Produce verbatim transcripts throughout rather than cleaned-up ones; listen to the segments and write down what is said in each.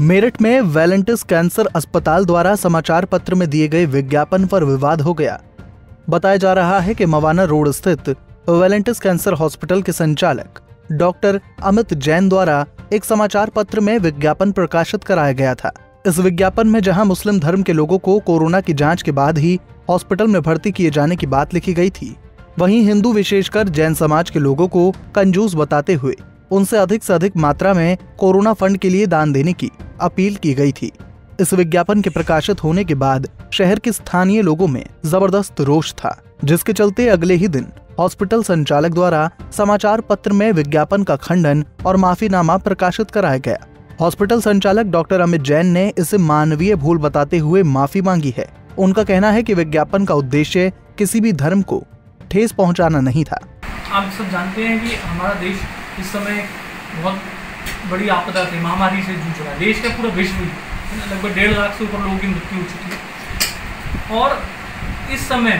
मेरठ में Valentis cancer अस्पताल द्वारा समाचार पत्र में दिए गए विज्ञापन पर विवाद हो गया। बताया जा रहा है कि मवाना रोड स्थित वैलेंटिस कैंसर हॉस्पिटल के संचालक डॉक्टर अमित जैन द्वारा एक समाचार पत्र में विज्ञापन प्रकाशित कराया गया था। इस विज्ञापन में जहां मुस्लिम धर्म के लोगों को कोरोना की जांच के बाद ही हॉस्पिटल में भर्ती किए जाने की बात लिखी गई थी, वहीं हिंदू विशेषकर जैन समाज के लोगों को कंजूस बताते हुए उनसे अधिक से अधिक मात्रा में कोरोना फंड के लिए दान देने की अपील की गई थी। इस विज्ञापन के प्रकाशित होने के बाद शहर के स्थानीय लोगों में जबरदस्त रोष था, जिसके चलते अगले ही दिन हॉस्पिटल संचालक द्वारा समाचार पत्र में विज्ञापन का खंडन और माफीनामा प्रकाशित कराया गया। हॉस्पिटल संचालक डॉक्टर अमित जैन ने इसे मानवीय भूल बताते हुए माफी मांगी है। उनका कहना है कि विज्ञापन का उद्देश्य किसी भी धर्म को ठेस पहुंचाना नहीं था। आप सब जानते हैं कि हमारा देश इस समय बहुत बड़ी आपदा से, महामारी से जूझ रहा है। देश का पूरा विश्व ही लगभग डेढ़ लाख से ऊपर लोगों की मृत्यु हो चुकी है और इस समय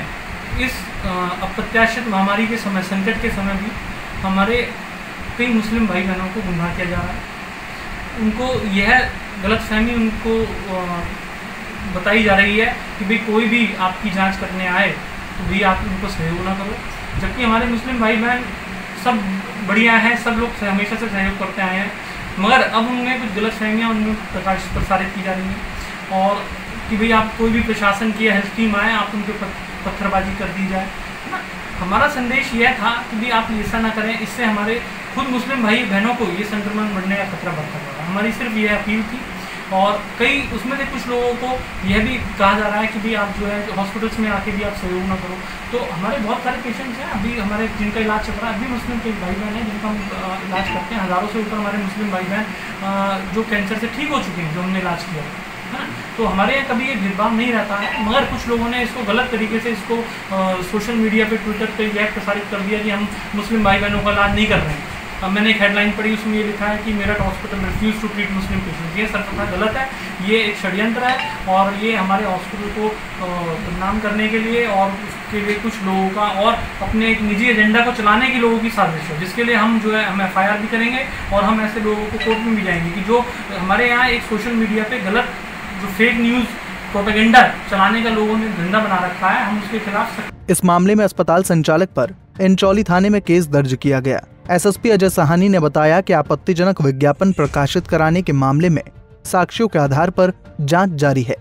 इस अप्रत्याशित महामारी के समय, संकट के समय भी हमारे कई मुस्लिम भाई बहनों को गुमराह किया जा रहा है। उनको यह गलतफहमी उनको बताई जा रही है कि भाई कोई भी आपकी जांच करने आए तो भी आप उनको सहयोग ना करो, जबकि हमारे मुस्लिम भाई बहन सब बढ़िया हैं, सब लोग हमेशा से सहयोग करते आए हैं, मगर अब उनमें कुछ गलतफहमियाँ उनमें प्रकाश प्रसारित की जा रही हैं और कि भाई आप कोई भी प्रशासन की हेल्थ टीम आए आप उनके ऊपर पत्थरबाजी कर दी जाए, है ना। हमारा संदेश यह था कि भी आप ऐसा ना करें, इससे हमारे खुद मुस्लिम भाई बहनों को ये संक्रमण बढ़ने का खतरा बढ़ता जा रहा है। हमारी सिर्फ यह अपील थी और कई उसमें से कुछ लोगों को यह भी कहा जा रहा है कि भी आप जो है हॉस्पिटल्स में आके भी आप सहयोग ना करो। तो हमारे बहुत सारे पेशेंट्स हैं अभी हमारे जिनका इलाज चल रहा है, अभी मुस्लिम के भाई बहन हैं जिनका हम इलाज करते हैं। हज़ारों से ऊपर हमारे मुस्लिम भाई बहन जो कैंसर से ठीक हो चुके हैं, जो हमने इलाज किया है, है ना। तो हमारे यहाँ कभी ये भेदभाव नहीं रहता है, मगर कुछ लोगों ने इसको गलत तरीके से इसको आ, सोशल मीडिया पे, ट्विटर पे यह प्रसारित कर दिया कि हम मुस्लिम भाई बहनों का इलाज नहीं कर रहे हैं। अब मैंने एक हेडलाइन पढ़ी, उसमें ये लिखा है कि Meerut hospital refuse to treat Muslim patient. ये सरकार गलत है, ये एक षड्यंत्र है और ये हमारे हॉस्पिटल को बदनाम करने के लिए और उसके लिए कुछ लोगों का और अपने एक निजी एजेंडा को चलाने के लोगों की साजिश है, जिसके लिए हम जो है हम एफ आई आर भी करेंगे और हम ऐसे लोगों को कोर्ट में भी जाएंगे कि जो हमारे यहाँ एक सोशल मीडिया पर गलत जो फेक न्यूज़ प्रोपेगेंडा चलाने का लोगों ने धंधा बना रखा है, हम उसके खिलाफ। इस मामले में अस्पताल संचालक पर इंचौली थाने में केस दर्ज किया गया। S S P Ajay Sahani ने बताया कि आपत्तिजनक विज्ञापन प्रकाशित कराने के मामले में साक्ष्यों के आधार पर जांच जारी है।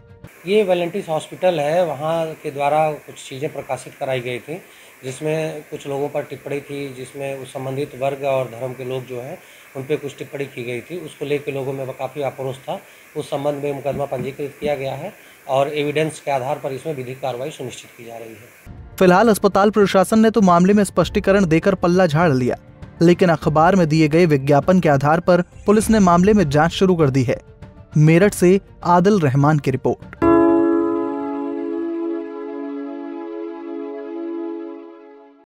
ये वैलेंटिस हॉस्पिटल है, वहाँ के द्वारा कुछ चीजें प्रकाशित कराई गयी थी जिसमें कुछ लोगों पर टिप्पणी थी, जिसमें उस संबंधित वर्ग और धर्म के लोग जो है उन पर कुछ टिप्पणी की गई थी। उसको लेकर लोगों में काफ़ी आक्रोश था। उस संबंध में मुकदमा पंजीकृत किया गया है और एविडेंस के आधार पर इसमें विधिक कार्रवाई सुनिश्चित की जा रही है। फिलहाल अस्पताल प्रशासन ने तो मामले में स्पष्टीकरण देकर पल्ला झाड़ लिया, लेकिन अखबार में दिए गए विज्ञापन के आधार पर पुलिस ने मामले में जाँच शुरू कर दी है। मेरठ से आदिल रहमान की रिपोर्ट।